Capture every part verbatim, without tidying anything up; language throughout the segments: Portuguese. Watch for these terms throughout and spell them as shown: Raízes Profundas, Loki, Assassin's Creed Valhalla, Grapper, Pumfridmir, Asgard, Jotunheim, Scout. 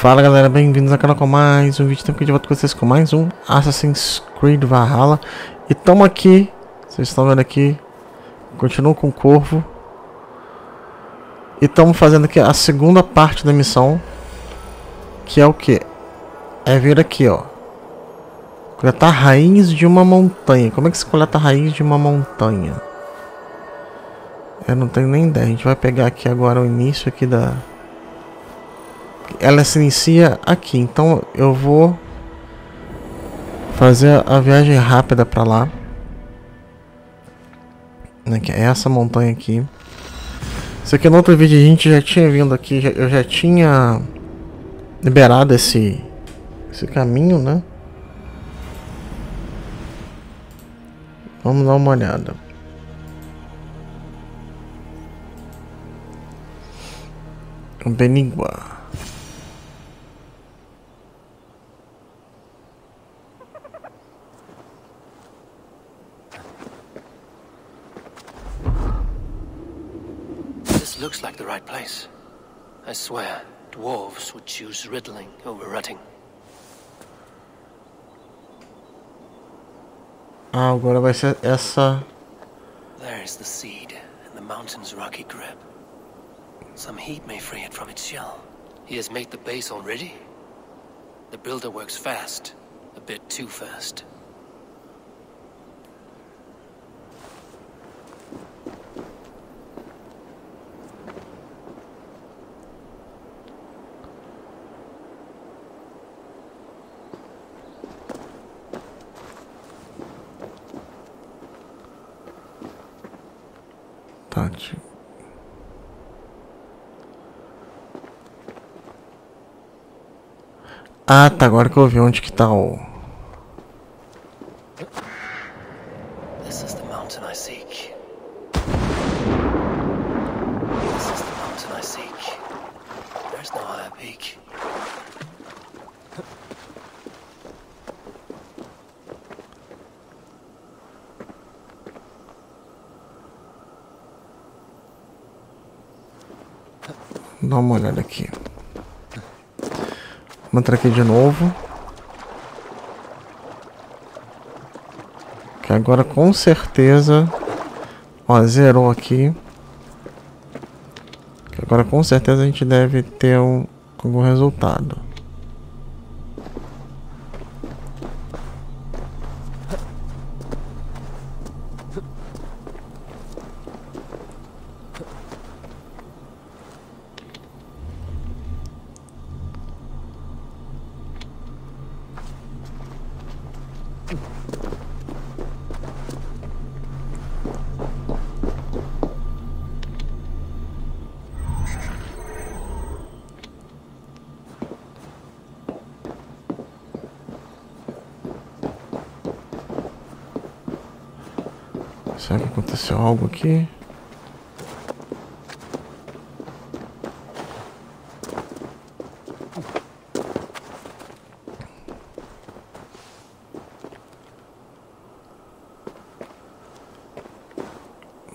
Fala galera, bem-vindos ao canal com mais um vídeo. Tempo que eu de volta com vocês com mais um Assassin's Creed Valhalla. E tamo aqui, vocês estão vendo aqui, continuo com o Corvo. E estamos fazendo aqui a segunda parte da missão, que é o que? É vir aqui, ó, coletar raiz de uma montanha. Como é que se coleta a raiz de uma montanha? Eu não tenho nem ideia. A gente vai pegar aqui agora o início aqui da... Ela se inicia aqui, então eu vou fazer a viagem rápida para lá. É essa montanha aqui. Isso aqui no outro vídeo a gente já tinha vindo aqui, eu já tinha liberado esse, esse caminho, né? Vamos dar uma olhada. Benigua. This looks like the right place. I swear, dwarves would choose riddling over rutting. Ah, agora vai ser essa. There is the seed in the mountain's rocky grip. Some heat may free it from its shell. He has made the base already? The builder works fast, a bit too fast. Tátil. Ah, tá, agora que eu vi onde que tá o... This is the mountain I seek. This is the mountain I seek. There's no higher peak. Dá uma olhada aqui. Vamos entrar aqui de novo. Que agora com certeza... Ó, zerou aqui. Que agora com certeza a gente deve ter um, algum resultado. Será que aconteceu algo aqui?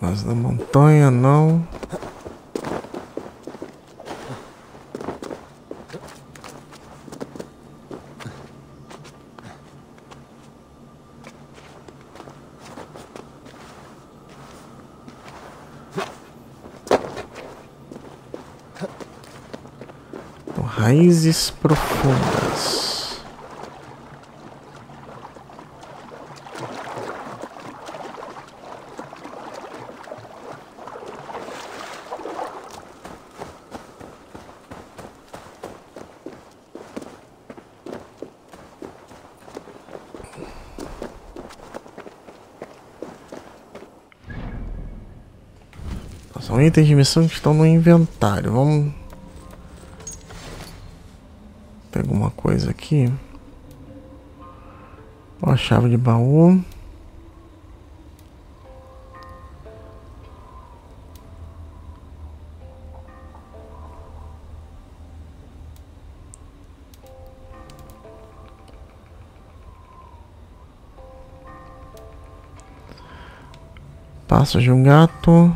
Mas na montanha não. Raízes Profundas. São itens de missão que estão no inventário. Vamos... alguma coisa aqui. Ó, a chave de baú. Passos de um gato.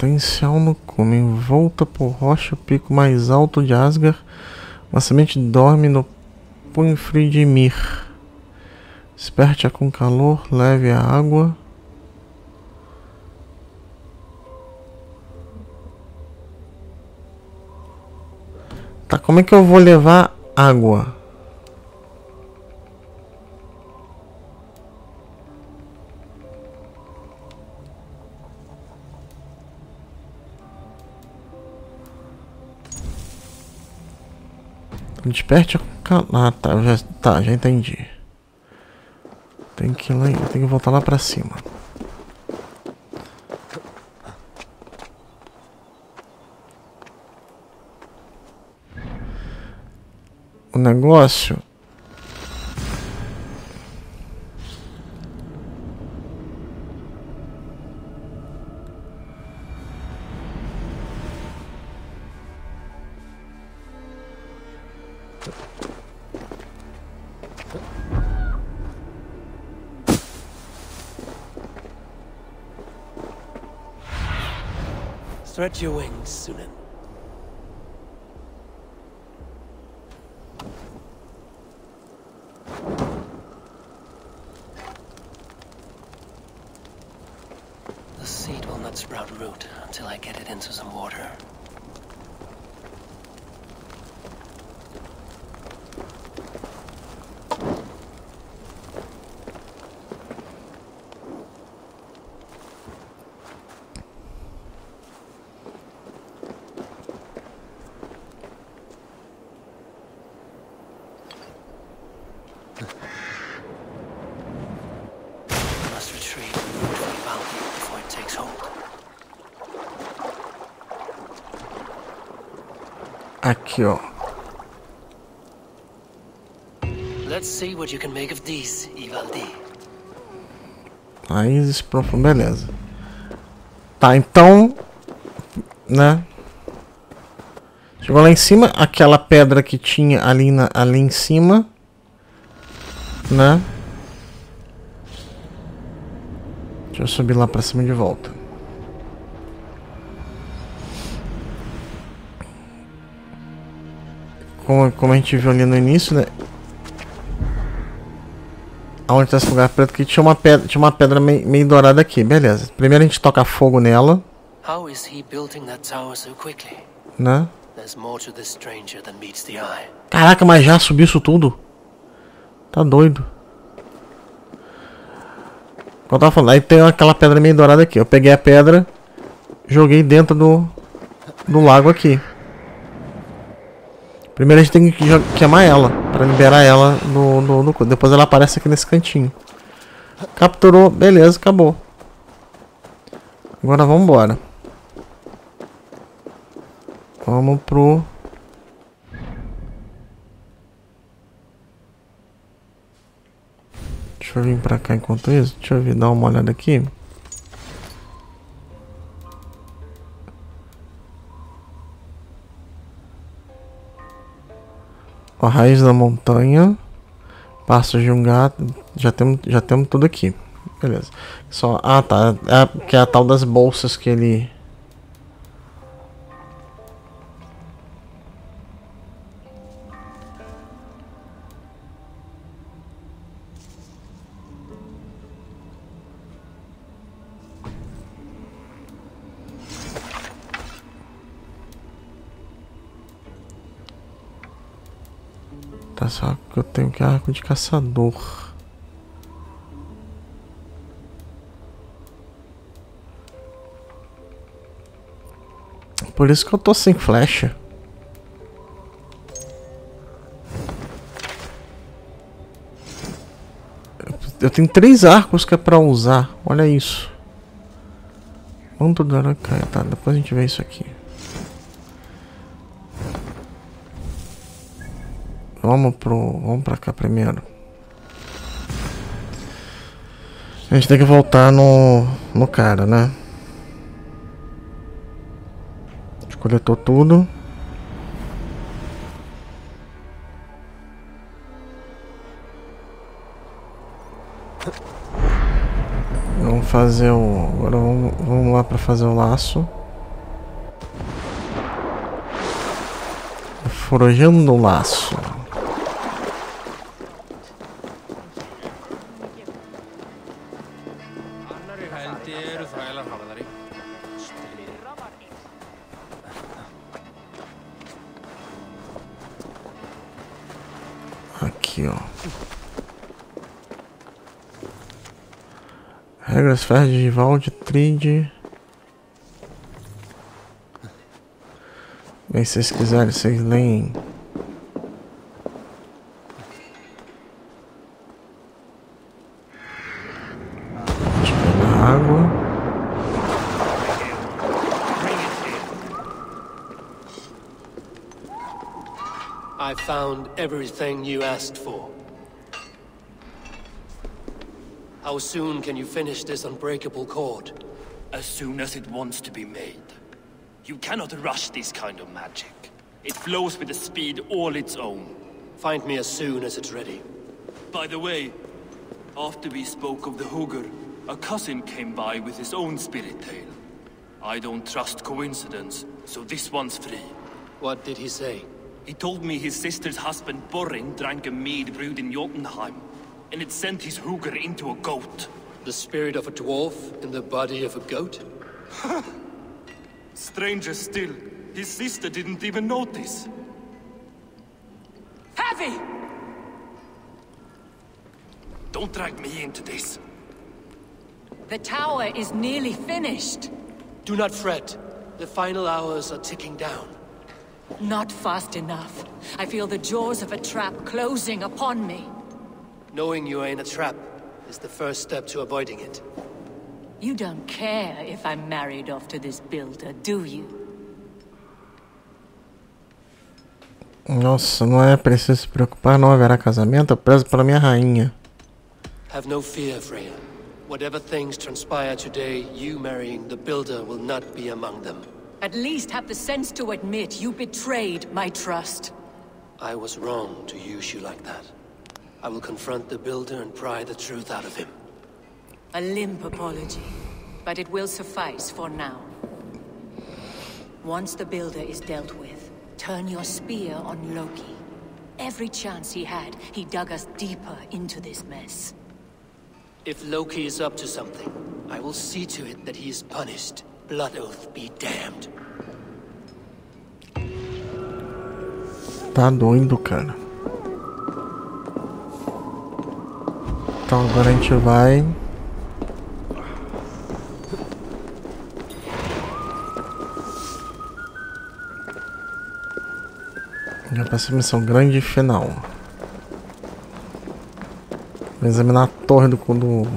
potencial no cume. Envolta por rocha, pico mais alto de Asgard. Uma semente dorme no Pumfridmir. Esperte-a com calor, leve a água. Tá, como é que eu vou levar água? Desperte a... Ah, tá, já, tá, já entendi. Tem que ir lá, tem que voltar lá pra cima. O negócio... Spread your wings, Sunan. The seed will not sprout root until I get it into some water. Aqui, ó. Let's see what you can make of these, Ivaldi. Raízes Profundas, beleza. Tá, então, né? Chegou lá em cima, aquela pedra que tinha ali na, ali em cima, né? Deixa eu subir lá pra cima de volta. Como, como a gente viu ali no início, né? Aonde tá esse lugar preto que tinha uma pedra, tinha uma pedra meio, meio dourada aqui, beleza. Primeiro a gente toca fogo nela. How is he building that tower so quickly? Né? There's more to this stranger than meets the eye. Caraca, mas já subiu isso tudo? Tá doido. Como eu tava falando, aí tem aquela pedra meio dourada aqui. Eu peguei a pedra, joguei dentro do, do lago aqui. Primeiro a gente tem que queimar ela, para liberar ela no, no, no... Depois ela aparece aqui nesse cantinho. Capturou, beleza, acabou. Agora vamos embora. Vamos pro... Deixa eu vir pra cá enquanto isso. Deixa eu vir dar uma olhada aqui. A raiz da montanha, passos de um gato, já temos, já temos tudo aqui, beleza. Só, ah tá, é, que é a tal das bolsas que ele... Só que eu tenho que arco de caçador. Por isso que eu tô sem flecha. Eu tenho três arcos que é pra usar. Olha isso. Manto do Aracaia. Tá, depois a gente vê isso aqui. Vamos pro, vamos pra cá primeiro. A gente tem que voltar no, no cara, né? A gente coletou tudo. Vamos fazer o... Agora vamos, vamos lá pra fazer o laço. Forjando Um Laço. Aqui, ó. Regras Ferras de Givaldi, Tride. Bem, se vocês quiserem, vocês leem. Deixa eu pegar água. I found everything you asked for. How soon can you finish this unbreakable cord? As soon as it wants to be made. You cannot rush this kind of magic. It flows with a speed all its own. Find me as soon as it's ready. By the way, after we spoke of the Hugger, a cousin came by with his own spirit tale. I don't trust coincidence, so this one's free. What did he say? He told me his sister's husband Borin drank a mead brewed in Jotunheim, and it sent his Hugger into a goat. The spirit of a dwarf in the body of a goat? Stranger still, his sister didn't even notice. Heavy! Don't drag me into this. The tower is nearly finished. Do not fret. The final hours are ticking down. Not fast enough. I feel the jaws of a trap closing upon me. Knowing you are in a trap is the first step to avoiding it. You don't care if I'm married off to this builder, do you? Nossa, não é preciso se preocupar, não haverá casamento, eu prezo pela minha rainha. Have no fear, Freya. Whatever things transpire today, you marrying the builder will not be among them. At least have the sense to admit you betrayed my trust. I was wrong to use you like that. I will confront the builder and pry the truth out of him. A limp apology, but it will suffice for now. Once the builder is dealt with, turn your spear on Loki. Every chance he had, he dug us deeper into this mess. If Loki is up to something, I will see to it that he is punished. Blood oath be damned. Tá doido, cara. Então agora a gente vai... Já passei a missão grande e final. Vou examinar a torre do, do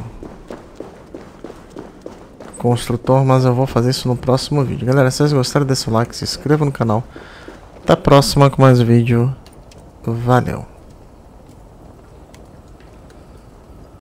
construtor, mas eu vou fazer isso no próximo vídeo. Galera, se vocês gostaram, deixa o like, se inscreva no canal. Até a próxima com mais vídeo. Valeu!